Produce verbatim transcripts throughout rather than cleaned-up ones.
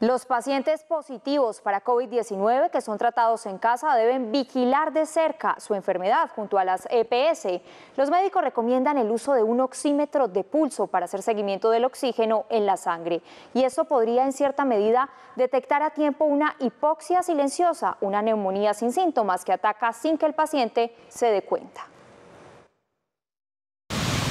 Los pacientes positivos para COVID diecinueve que son tratados en casa deben vigilar de cerca su enfermedad junto a las E P S. Los médicos recomiendan el uso de un oxímetro de pulso para hacer seguimiento del oxígeno en la sangre. Y eso podría en cierta medida detectar a tiempo una hipoxia silenciosa, una neumonía sin síntomas que ataca sin que el paciente se dé cuenta.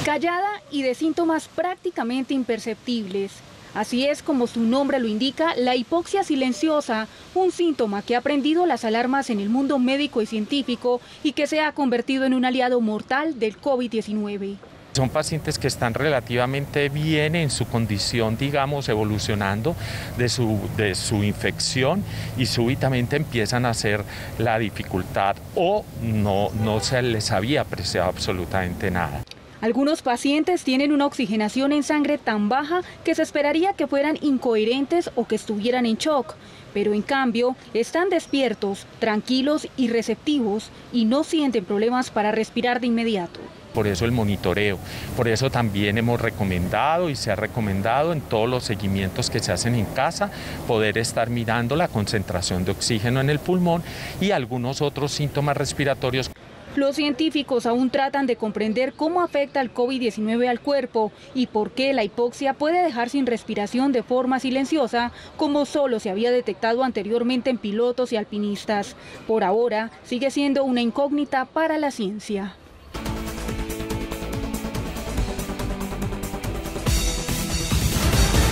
Callada y de síntomas prácticamente imperceptibles. Así es como su nombre lo indica, la hipoxia silenciosa, un síntoma que ha prendido las alarmas en el mundo médico y científico y que se ha convertido en un aliado mortal del COVID diecinueve. Son pacientes que están relativamente bien en su condición, digamos, evolucionando de su, de su infección y súbitamente empiezan a hacer la dificultad o no, no se les había apreciado absolutamente nada. Algunos pacientes tienen una oxigenación en sangre tan baja que se esperaría que fueran incoherentes o que estuvieran en shock, pero en cambio están despiertos, tranquilos y receptivos y no sienten problemas para respirar de inmediato. Por eso el monitoreo, por eso también hemos recomendado y se ha recomendado en todos los seguimientos que se hacen en casa poder estar mirando la concentración de oxígeno en el pulmón y algunos otros síntomas respiratorios. Los científicos aún tratan de comprender cómo afecta el COVID diecinueve al cuerpo y por qué la hipoxia puede dejar sin respiración de forma silenciosa, como solo se había detectado anteriormente en pilotos y alpinistas. Por ahora, sigue siendo una incógnita para la ciencia.